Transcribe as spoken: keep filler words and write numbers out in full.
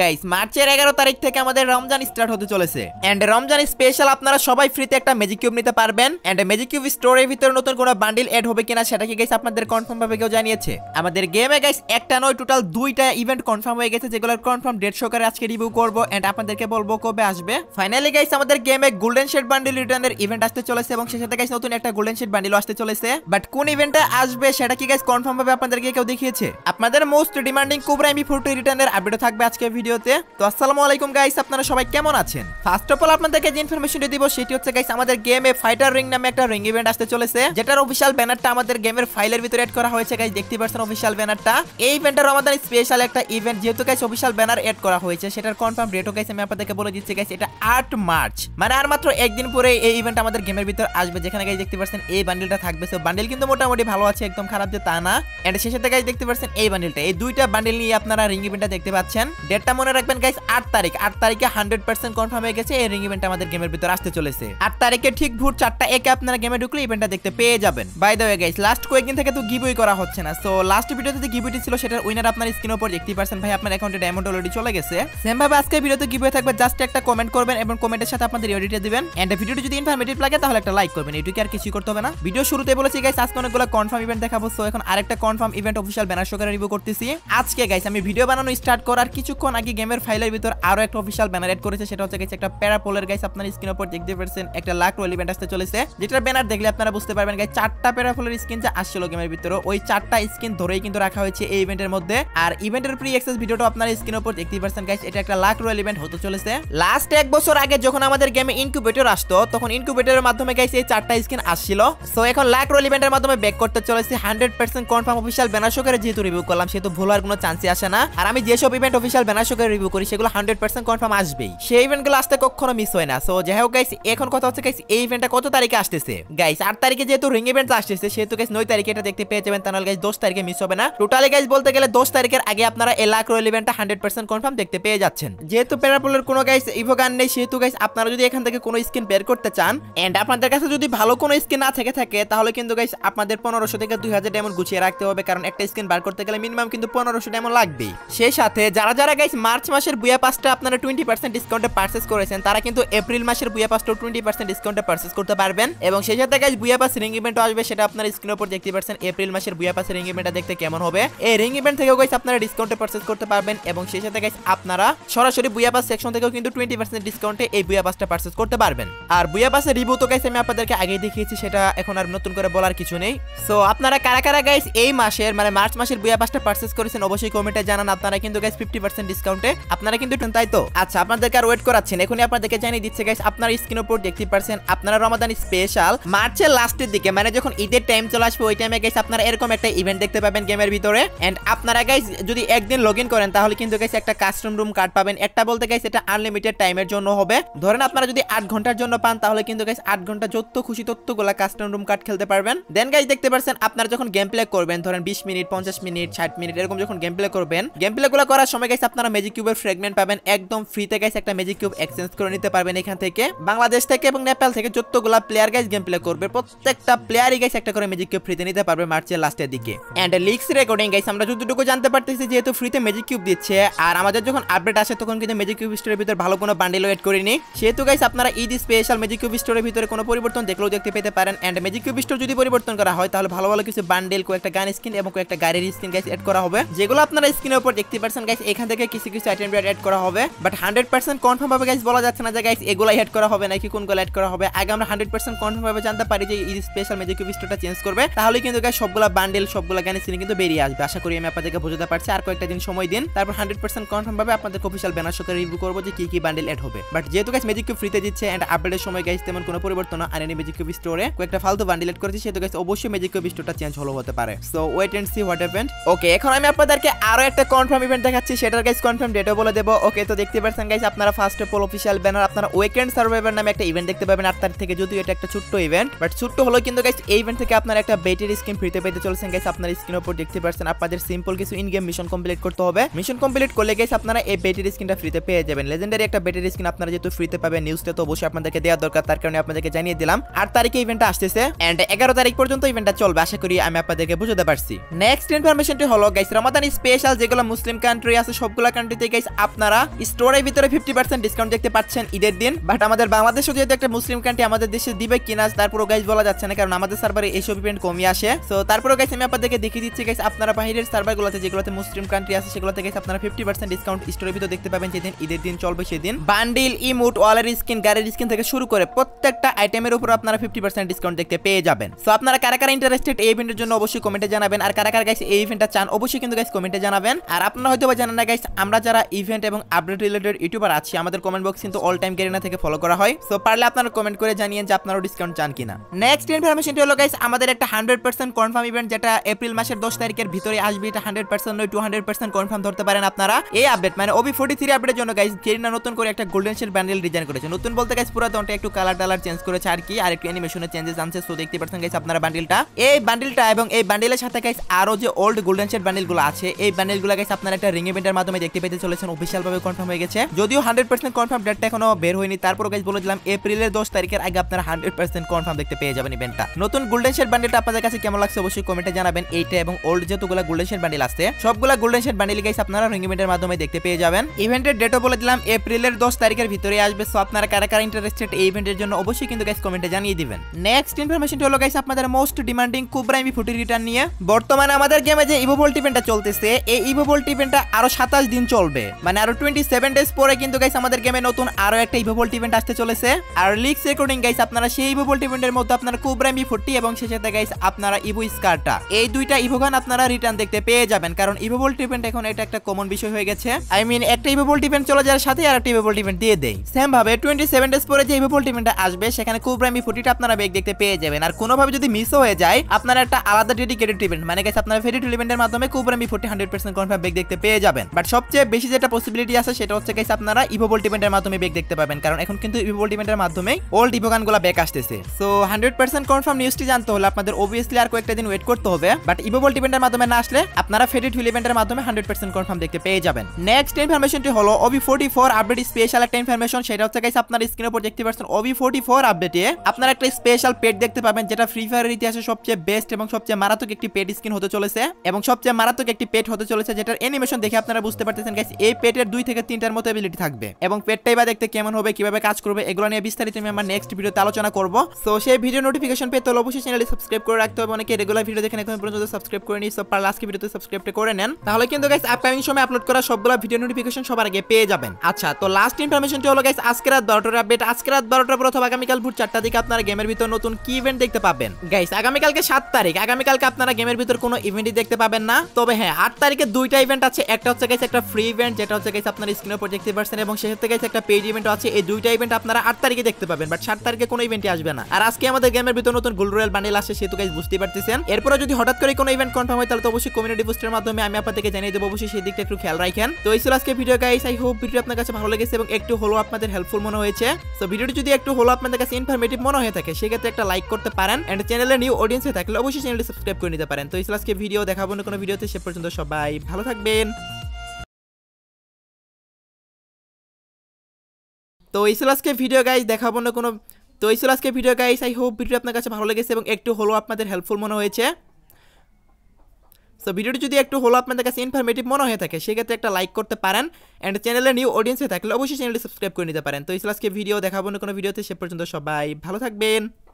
Guys মার্চের এগারো তারিখ থেকে আমাদের রমজান স্টার্ট হতে চলেছে এন্ড রমজান স্পেশাল আপনারা সবাই ফ্রিতে একটা ম্যাজিক কিউব নিতে পারবেন এন্ড ম্যাজিক কিউব স্টোরের ভিতরে নতুন কোনো বান্ডিল এড হবে কিনা সেটা কি গাইস আপনাদের কনফার্ম ভাবে কেউ জানিয়েছে। আমাদের গেমে গাইস একটা নয় টোটাল দুইটা ইভেন্ট কনফার্ম হয়ে গেছে, যেগুলোর কনফার্ম ডেট সহকারে আজকে রিভিউ করব এন্ড আপনাদেরকে বলবো কবে আসবে। ফাইনালি গাইস আমাদের গেমে গোল্ডেন শেড বান্ডিল রিটার্নের ইভেন্ট আসতে চলেছে এবং সেই সাথে গাইস নতুন একটা গোল্ডেন শেড বান্ডিল আসতে চলেছে, বাট কোন ইভেন্টটা আসবে সেটা কি গাইস কনফার্ম ভাবে আপনাদেরকে কেউ দেখিয়েছে। আপনাদের most demanding cobra M P forty রিটার্নের আপডেট থাকবে আজকে ভিডিওতে। তো আসসালামু আলাইকুম গাইস, আপনারা সবাই কেমন আছেন? ফার্স্ট অফ অল আপনাদেরকে যে ইনফরমেশনটা দিব সেটি হচ্ছে গাইস আমাদের গেমে ফাইটার রিং নামে একটা রিং ইভেন্ট আসতে চলেছে, যেটার অফিশিয়াল ব্যানারটা আমাদের গেমের ফাইলের ভিতরে এড করা হয়েছে। গাইস দেখতে পাচ্ছেন অফিশিয়াল ব্যানারটা। এই ইভেন্টটা রমাদান স্পেশাল একটা ইভেন্ট, যেহেতু গাইস অফিশিয়াল ব্যানার এড করা হয়েছে সেটার কনফার্ম ডেটও গাইস আমি আপনাদেরকে বলে দিচ্ছি গাইস, এটা আট মার্চ, মানে আর মাত্র একদিন পরে এই ইভেন্ট আমাদের গেমের ভিতর আসবে, যেখানে গাইস দেখতে পাচ্ছেন এই বান্ডিলটা থাকবে। সো বান্ডিল কিন্তু মোটামুটি ভালো আছে, একদম খারাপ যে তা না। এন্ড সেই সাথে গাইস দেখতে পাচ্ছেন এই বান্ডিলটা, এই দুইটা বান্ডিল নিয়ে আপনারা রিং ইভেন্টটা দেখতে পাচ্ছেন। ডেটটা মনে রাখবেন গাইস আট তারিখ, আট তারিখে হান্ড্রেড পার্সেন্ট কনফার্ম হয়ে গেছে এই রিং ইভেন্টটা আমাদের গেমের ভিতর আসতে চলেছে। আট তারিখে ঠিক ভোর চারটা এক এ আপনারা গেমে ঢুকলে ইভেন্টটা দেখতে পেয়ে যাবেন। By the way guys last কয়েকদিন থেকে তো গিভওয়ে করা হচ্ছে না, সো লাস্ট ভিডিওতে যে গিভওয়েটি ছিল সেটার উইনার আপনার স্ক্রিনের উপর দেখতে পাচ্ছেন ভাই, আপনার অ্যাকাউন্টে ডায়মন্ড অলরেডি চলে গেছে। সেম ভাবে আজকে ভিডিওতে গিভওয়ে থাকবে, জাস্ট একটা কমেন্ট করবেন এবং কমেন্টের সাথে আপনাদের ইউআইডিটা দিবেন এন্ড ভিডিওটি যদি ইনফরমেটিভ লাগে তাহলে একটা লাইক করবেন, এটুকুই, আর কিছু করতে হবে না। ভিডিও শুরুতে বলেছি গাইস আজকে অনেকগুলো কনফার্ম ইভেন্ট দেখাবো, সো এখন আরেকটা কনফার্ম ইভেন্ট অফিশিয়াল ব্যানার সহকারে রিভিউ করতেছি। আজকে গাইস আমি ভিডিও বানানো স্টার্ট করার কিছুক্ষণ আগে গেমের ফাইলের ভিতর আরো একটা অফিশিয়াল ব্যানার এড করেছে, সেটা হচ্ছে গাইস একটা প্যারাপোলের গাইস আপনার স্ক্রিনের উপর দেখতে পাচ্ছেন একটা লাক রয়্যাল ইভেন্ট আসতে চলেছে, যেটা ব্যানার দেখলে আপনারা বুঝতে পারবেন গাইস চারটা প্যারাপোলের স্কিন যা আসছিল গেমের ভিতর ওই চারটা স্কিন ধরেই কিন্তু রাখা হয়েছে এই ইভেন্টের মধ্যে। আর ইভেন্টের প্রি অ্যাক্সেস ভিডিওটা আপনার স্ক্রিনের উপর দেখতে পাচ্ছেন গাইস, এটা একটা লাক রয়্যাল ইভেন্ট হতে চলেছে। লাস্ট এক বছর আগে যখন আমাদের গেমে ইনকিউবেটর আসতো তখন ইনকিউবেটরের মাধ্যমে গাইস এই চারটা স্কিন আসছিল, সো এখন লাক রয়্যাল ইভেন্টের মাধ্যমে ব্যাক করতে চলেছে hundred percent confirm official banner সহকারে, যেহেতু রিভিউ করলাম সেহেতু ভুল হওয়ার কোনো চান্সই আসে না। আর আমি যেসব ইভেন্ট অফিশিয়াল ব্যানার সহকারে রিভিউ করি সেগুলো হান্ড্রেড পার্সেন্ট কনফার্ম আসবেই, সেই ইভেন্টগুলো আসতে কখনো মিস হয় না। সো যাই হোক গাইস এখন কথা হচ্ছে গাইস এই ইভেন্টটা কত তারিখে আসতেছে গাইস? আট তারিখে যেহেতু রিং ইভেন্ট আসতেছে সেহেতু গাইস নয় তারিখে এটা দেখতে পেয়ে যাবেন, তাহলে গাইস দশ তারিখে মিস হবে না। টোটালি গাইস বলতে গেলে দশ তারিখের আগে আপনারা এই লাক রয়্যাল ইভেন্টটা হান্ড্রেড পার্সেন্ট কনফার্ম দেখতে পেয়ে যাচ্ছেন। যেহেতু প্যারাপোলের কোনো গাইস ইভোগান নেই সেহেতু গাইস আপনারা যদি এখান থেকে কোনো স্কিন বের করতে চান এন্ড আপনাদের কাছে যদি ভালো কোনো স্কিন না থেকে থাকে তাহলে কিন্তু গাইস আপনাদের পনেরোশো থেকে দুই হাজার ডায়মন্ড গুছিয়ে রাখতে হবে, কারণ একটা স্কিন বার করতে গেলে মিনিমাম কিন্তু পনেরোশো ডায়মন্ড লাগবেই। সেই সাথে যারা যারা গাইস মার্চ মাসের বুয়া পাসটা আপনারা টোয়েন্টি পার্সেন্ট ডিসকাউন্টে পারচেস করেছেন তারা কিন্তু এপ্রিল মাসের বুয়া পাসটা টোয়েন্টি পার্সেন্ট ডিসকাউন্টে পারচেস করতে পারবেন। এবং সেই সাথে গাইস বুয়া পাস রিং ইভেন্ট আসবে, সেটা আপনারা স্ক্রিনের উপর দেখতে পাচ্ছেন। এপ্রিল মাসের বুয়া পাস রিং ইভেন্টটা দেখতে কেমন হবে, এই রিং ইভেন্ট থেকেও গাইস আপনারা ডিসকাউন্টে পারচেস করতে পারবেন এবং সেই সাথে গাইস আপনারা সরাসরি বুয়া পাস সেকশন থেকেও কিন্তু টোয়েন্টি পার্সেন্ট ডিসকাউন্টে এই বুয়া পাসটা পারচেস করতে পারবেন। আর বুয়া পাসের রিভিউ তো গাইস আমি আপনাদেরকে আগেই দেখিয়েছি, সেটা এখন আর নতুন করে বলার কিছু নেই। সো আপনারা কারা কারা গাইস এই মাসের মানে মার্চ মাসের বুয়া পাসটা পারচেস করেছেন অবশ্যই কমেন্টে জানান, আপনারা কিন্তু গাইস ফিফটি পার্সেন্ট ডিসকাউন্টে আপনারা কিন্তু তাই তো। আচ্ছা আপনাদেরকে আর ওয়েট করাচ্ছেন, এখনই আপনাদেরকে জানিয়ে দিচ্ছে গাইস আপনার স্ক্রিনের উপর দেখতে পারছেন আপনারা রমাদান স্পেশাল মার্চের লাস্টের দিকে মানে যখন ঈদের টাইম চলে আসবে ওই টাইমে গাইস আপনারা এরকম একটা ইভেন্ট দেখতে পাবেন গেমের ভিতরে। এন্ড আপনারা গাইস যদি একদিন লগ ইন করেন তাহলে কিন্তু গাইস একটা কাস্টম রুম কার্ড পাবেন, একটা বলতে গাইস এটা আনলিমিটেড টাইমের জন্য হবে। ধরেন আপনারা যদি আট ঘন্টার জন্য পান তাহলে কিন্তু গাইস আট ঘন্টা যত খুশি ততগুলা কাস্টম রুম কার্ড খেলতে পারবেন। দেন গাইস দেখতে পারছেন আপনারা যখন গেম প্লে করবেন ধরেন বিশ মিনিট পঞ্চাশ মিনিট ষাট মিনিট এরকম যখন গেম প্লে করবেন, গেম প্লে গুলো করার সময় গাইস আপনারা ম্যাজিক কিউবের ফ্র্যাগমেন্ট পাবেন একদম ফ্রিতে গাইস, একটা ম্যাজিক কিউব এক্সচেঞ্জ করে নিতে পারবেন এখান থেকে। বাংলাদেশ থেকে এবং নেপাল থেকে যতগুলা প্লেয়ার গাইস গেম প্লে করবে প্রত্যেকটা প্লেয়ারই গাইস একটা করে ম্যাজিক কিউব ফ্রিতে নিতে পারবে মার্চের লাস্টের দিকে। এন্ড লিক্স রেকর্ডিং গাইস আমরা যতটুকু জানতে পারতেছি যেহেতু ফ্রিতে ম্যাজিক কিউব দিচ্ছে আর আমাদের যখন আপডেট আসে তখন কিন্তু ম্যাজিক কিউব স্টোরের ভিতর ভালো কোনো বান্ডিল এড করিনি, সেহেতু গাইস আপনারা ঈদ স্পেশাল ম্যাজিক কিউব স্টোরের ভিতরে কোনো পরিবর্তন দেখলেও দেখতে পেতে পারেন। এন্ড ম্যাজিক কিউব স্টোর যদি পরিবর্তন করা হয় তাহলে ভালো ভালো কিছু বান্ডিল, কয়েকটা গান স্কিন এবং কয়েকটা গাড়ির স্কিন গাইস এড করা হবে, যেগুলো আপনারা স্ক্রিনের উপর দেখতে পারছেন গাইস। এখান থেকে কিছু কিছু আইটেম এড করা হবে, বাট হান্ড্রেড পার্সেন্ট কনফার্ম ভাবে গাইস বলা যাচ্ছে না যে গাইস এগুলো এড করা হবে নাকি কোনগুলো এড করা হবে। আগে আমরা হান্ড্রেড পার্সেন্ট কনফার্ম ভাবে জানতে পারি যে এই স্পেশাল ম্যাজিক কিউব স্টোরটা চেঞ্জ করবে, তাহলে কিন্তু গাইস সবগুলা বান্ডেল সবগুলা গান স্কিন কিন্তু বেরিয়ে আসবে। আশা করি আমি আপনাদেরকে বোঝাতে পারছি, আর কয়েকটা দিন সময় দিন তারপর হান্ড্রেড পার্সেন্ট কনফার্ম ভাবে আপনাদের অফিশিয়াল ব্যানার সহকারে রিভিউ করবো যে কি কি বান্ডেল এড হবে। বাট যেহেতু গাইস ম্যাজিক কিউব ফ্রিতে দিচ্ছে এন্ড আপডেটের সময় গাইস তেমন কোনো পরিবর্তন আর এনে ম্যাজিক কিউব স্টোরে কয়েকটা ফালতু বান্ডেল এড করেছে, সেহেতু গাইস অবশ্যই ম্যাজিক কিউব স্টোরটা চেঞ্জ হলো হতে পারে। So wait and see what happened. Okay এখন আমি আপনাদেরকে আরো একটা কনফার্ম ইভেন্ট দেখাচ্ছি, সেটার গাইস কনফার্ম ডেটও বলে দেব। ওকে তো দেখতে পাচ্ছেন গাইস আপনারা first of all official banner আপনারা উইকেন্ড সার্ভাইভার নামে একটা ইভেন্ট দেখতে পাবেন আট তারিখ থেকে, যদিও এটা একটা ছোট্ট ইভেন্ট বাট ছোট্ট হলো কিন্তু গাইস এই ইভেন্ট থেকে আপনারা একটা বেটের স্কিন ফ্রিতে পেতে চলেছেন গাইস। আপনারা স্ক্রিনের উপর দেখতে পাচ্ছেন আপনাদের সিম্পল কিছু ইন গেম মিশন কমপ্লিট করতে হবে, মিশন কমপ্লিট করলে গাইস আপনারা এই বেটের স্কিনটা ফ্রিতে পেয়ে যাবেন। লেজেন্ডারি একটা বেটের স্কিন আপনারা যেহেতু ফ্রিতে পাবেন নিউজটা তো অবশ্যই আপনাদেরকে দেওয়া দরকার, তার কারণে আপনাদেরকে জানিয়ে দিলাম আট তারিখে ইভেন্টটা আসতেছে এন্ড এগারো তারিখ পর্যন্ত ইভেন্টটা চলবে। আশা করি আমি আপনাদেরকে বুঝাতে পারছি। নেক্সট ইনফরমেশনটি হলো গাইস রমাদান স্পেশাল যেগুলো মুসলিম কান্ট্রি আছে সবগুলো কান্ট্রিতে গাইস আপনারা স্টোরের ভিতরে পঞ্চাশ পার্সেন্ট ডিসকাউন্ট দেখতে পাচ্ছেন ঈদের দিন। বাট আমাদের বাংলাদেশও যেহেতু একটা মুসলিম কান্ট্রি, আমাদের দেশে দিবে কিনা তারপর গাইস বলা যাচ্ছে না, কারণ আমাদের সার্ভারে এই সব ইভেন্ট কমই আসে। সো তারপর গাইস আমি আপনাদেরকে দেখিয়ে দিচ্ছি গাইস আপনারা বাইরের সার্ভারগুলোতে যেগুলোতে মুসলিম কান্ট্রি আছে সেগুলোতে গাইস আপনারা পঞ্চাশ পার্সেন্ট ডিসকাউন্ট স্টোরের ভিতরে দেখতে পাবেন যেদিন ঈদের দিন চলবে সেদিন। বান্ডিল, ইমোট, ওয়ালের স্কিন, গাড়ির স্কিন থেকে শুরু করে প্রত্যেকটা আইটেমের উপর আপনারা পঞ্চাশ পার্সেন্ট ডিসকাউন্ট দেখতে পেয়ে যাবেন। সো আপনারা কারা কারা ইন্টারেস্টেড এই ইভেন্টের জন্য অবশ্যই কমেন্টে জানাবেন, আর কারা কারা গাইস এই ইভেন্টটা চান অবশ্যই কিন্তু গাইস কমেন্টে জানাবেন। আর আপনারা হয়তো জানেন না গাইস আমরা যারা ইভেন্ট এবং আপডেট রিলেটেড ইউটিউবার আছি আমাদের কমেন্ট বক্স কিন্তু অল টাইম গেরিনা থেকে ফলো করা হয়। সো পারলে আপনারা কমেন্ট করে জানিয়ে যে আপনারা ডিসকাউন্ট চান কিনা। নেক্সট ইনফরমেশনটি হলো গাইস আমাদের একটা একশো পার্সেন্ট কনফার্ম ইভেন্ট যেটা এপ্রিল মাসের দশ তারিখের ভিতরে আসবে, এটা একশো পার্সেন্ট নয় দুইশো পার্সেন্ট কনফার্ম ধরতে পারেন আপনারা। এই আপডেট মানে ওবি ফোরটি থ্রি আপডেটের জন্য গাইস গেরিনা নতুন করে একটা গোল্ডেন শেড বান্ডেল ডিজাইন করেছে। নতুন বলতে গাইস পুরো দনটা একটু কালার টালার চেঞ্জ করেছে আর কি, আর একটু অ্যানিমেশনে চেঞ্জেস আনছে। সো দেখতে পাচ্ছেন গাইস আপনারা বান্ডেলটা, এই বান্ডেলটা এবং এই বান্ডেলের সাথে গাইস আরো যে ওল্ড গোল্ডেন শেড বান্ডেলগুলো আছে এই বান্ডেলগুলো গাইস আপনারা একটা রিং ইভেন্টের মাধ্যমে দেখতে পেতে চলেছেন। অফিশিয়াল ভাবে কনফার্ম হয়ে গেছে, যদিও একশো পার্সেন্ট কনফার্ম ডেটটা এখনো বের হয়নি। তারপর গাইস বলে দিলাম এপ্রিলের দশ তারিখের আগে আপনারা একশো পার্সেন্ট কনফার্ম দেখতে পেয়ে যাবেন ইভেন্টটা। নতুন গোল্ডেন শেড বান্ডেলটা আপনাদের কাছে কেমন লাগছে অবশ্যই কমেন্টে জানাবেন। এইটা এবং ওল্ড যতগুলো গোল্ডেন শেড বান্ডেল আছে সবগুলা গোল্ডেন শেড বান্ডেল গাইস আপনারা রিং ইভেন্টের মাধ্যমে দেখতে পেয়ে যাবেন। ইভেন্টের ডেটও বলে দিলাম এপ্রিলের দশ তারিখের ভিতরে আসবে। সো আপনারা কারা কারা ইন্টারেস্টেড এই ইভেন্টের জন্য অবশ্যই কিন্তু গাইস কমেন্টে জানিয়ে দিবেন। নেক্সট ইনফরমেশনটি হলো গাইস আপনাদের most demanding cobra M P forty return নিয়ে। বর্তমানে আমাদের গেমে যে ইভো ভোল্ট ইভেন্টটা চলতেছে এই ইভো ভোল্ট ইভেন্টটা আরো সাতাশ দিন চলবে, মানে আরো টোয়েন্টি সেভেন ডেজ পরে কিন্তু গাইস আমাদের গেমে নতুন আরো একটা ইভো ভোল্ট ইভেন্ট আসতে চলেছে। আর লিক্স রেকর্ডিং গাইস আপনারা সেই ইভো ভোল্ট ইভেন্টের মধ্যে আপনারা কোবরা এম পি ফোরটি এবং সেটাতে গাইস আপনারা ইভো স্কারটা, এই দুইটা ইভো গান আপনারা রিটার্ন দেখতে পেয়ে যাবেন। কারণ ইভো ভোল্ট ইভেন্ট এখন এটা একটা কমন বিষয় হয়ে গেছে। আই মিন একটা ইভো ভোল্ট ইভেন্ট চলে যাওয়ার সাথে আর একটা ইভো ভোল্ট ইভেন্ট দিয়ে দেয়। সেম ভাবে টোয়েন্টি সেভেন ডেজ পরে যে ইভো ভোল্ট ইভেন্টটা আসবে সেখানে কোবরা এম পি ফোরটি টা আপনারা ব্যাক দেখতে পেয়ে যাবেন। আর কোনোভাবে যদি মিস হয়ে যায় আপনারা একটা আলাদা ডেডিকেটেড ইভেন্ট মানে গাইস আপনারা ফেডিটুল ইভেন্টের মাধ্যমে কোবরা এম পি ফোরটি একশো পার্সেন্ট কনফার্ম ব্যাক দেখতে পেয়ে যাবেন। বাট সবচেয়ে বেশি যেটা পসিবিলিটি আছে সেটা হচ্ছে গাইস আপনারা ইভো ভোল্ট ইভেন্টের মাধ্যমে ব্যাক দেখতে পাবেন, কারণ এখন কিন্তু ইভো ভোল্ট ইভেন্টের মাধ্যমে ওল্ড ইভো গানগুলো ব্যাক আসতেছে। সো একশো পার্সেন্ট কনফার্ম নিউজটি জানতে হলে আপনাদের অবভিয়াসলি আর কয়েকটা দিন ওয়েট করতে হবে। বাট ইভো ভোল্ট ইভেন্টের মাধ্যমে না আসলে আপনারা ফেডিটুল ইভেন্টের মাধ্যমে একশো পার্সেন্ট কনফার্ম দেখতে পেয়ে যাবেন। নেক্সট ইনফরমেশনটি হলো OB forty four update special একটা ইনফরমেশন, সেটা হচ্ছে গাইস আপনারা স্ক্রিনের উপর দেখতে পাচ্ছেন ওবি ফোরটি ফোর আপডেটে আপনারা একটা স্পেশাল পেট দেখতে পাবেন যেটা ফ্রি ফায়ারের ইতিহাসে সবচেয়ে বেস্ট এবং সবচেয়ে মারাত্মক একটি পেট স্কিন হতে চলেছে এবং সবচেয়ে মারাত্মক একটি পেট হতে চলেছে, যেটার অ্যানিমেশন দেখে আপনারা বুঝতে পারতেছেন গাইস এই পেটের দুই থেকে তিনটার মতো এবিলিটি থাকবে। এবং পেটটাই বা দেখতে কেমন হবে, কিভাবে কাজ করবে, এগুলো নিয়ে বিস্তারিত আমি আমার নেক্সট ভিডিওতে আলোচনা করব। সো সেই ভিডিও নোটিফিকেশন পেতে হলে অবশ্যই চ্যানেলটি সাবস্ক্রাইব করে রাখতে হবে। অনেকে রেগুলার ভিডিও দেখেন এখন পর্যন্ত সাবস্ক্রাইব করে নিই, সো পারলে আজকে ভিডিওতে সাবস্ক্রাইব করে নেন, তাহলে কিন্তু গাইস আপকামিং সময় আপলোড করা সবগুলো ভিডিও নোটিফিকেশন সবার আগে পেয়ে যাবেন। আচ্ছা, তো লাস্ট ইনফরমেশনটি হলো গাইস আজকে রাত বারোটার আপডেট। আজকে রাত বারোটার পর অথবা আগামীকাল ভোর চারটার দিকে আপনারা গেমের ভিতর নতুন কি ইভেন্ট দেখতে পাবেন গাইস? আগামীকালকে সাত তারিখ আগামীকালকে আপনারা গেমের ভিতর কোনো ইভেন্টই দেখতে পাবেন না। তবে হ্যাঁ, আট তারিখে দুইটা ইভেন্ট আছে, একটা হচ্ছে গাইস একটা ফ্রি ইভেন্ট যেটা হচ্ছে গাইস আপনারা স্ক্রিনের উপর দেখতে পাচ্ছেন এবং সেই সাথে গাইস একটা পেইড ইভেন্ট আছে। এই দুইটা ইভেন্ট আপনারা আট তারিখে দেখতে পাবেন, বাট সাত তারিখে কোনো ইভেন্টই আসবে না। আর আজকে আমাদের গেমের ভিতর নতুন গোল্ড রয়্যাল বান্ডেল আসে, সেহেতু গাইস বুঝতে পারতেছেন। এরপরে যদি হঠাৎ করে কোনো ইভেন্ট কনফার্ম হয় তাহলে তো অবশ্যই কমিউনিটি পোস্টের মাধ্যমে আমি আপনাদেরকে জানিয়ে দেব, অবশ্যই সেই দিকটা একটু খেয়াল রাখেন। তো এই ছিল আজকে video guys, I hope video আপনার কাছে ভালো লেগেছে এবং একটু হলো আপনাদের হেল্পফুল মনে হয়েছে। সো ভিডিওটি যদি একটু হলো আপনাদের কাছে ইনফরমেটিভ মনে হয়ে থাকে সেক্ষেত্রে একটা লাইক করতে পারেন, এন্ড চ্যানেলে নিউ অডিয়েন্স হয়ে থাকলে অবশ্যই চ্যানেলটি সাবস্ক্রাইব করে নিতে পারেন। তো এই ছিল আজকে ভিডিও, দেখাবো না কোনো ভিডিওতে, সে পর্যন্ত সবাই ভালো থাকবেন। তো এই ছিল আজকে ভিডিও গাইস, দেখাবো না কোনো তো এই ছিল আজকে video guys, I hope video আপনার কাছে ভালো লেগেছে এবং একটু হলো আপনাদের হেল্পফুল মনে হয়েছে। সো ভিডিওটি যদি একটু হলো আপনাদের কাছে ইনফরমেটিভ মনে হয়ে থাকে সেক্ষেত্রে একটা লাইক করতে পারেন, অ্যান্ড চ্যানেলে নিউ অডিয়েন্স হয়ে থাকলে অবশ্যই চ্যানেলটি সাবস্ক্রাইব করে নিতে পারেন। তো এই ছিল আজকে ভিডিও, দেখাবো না কোনো ভিডিওতে, সে পর্যন্ত সবাই ভালো থাকবেন।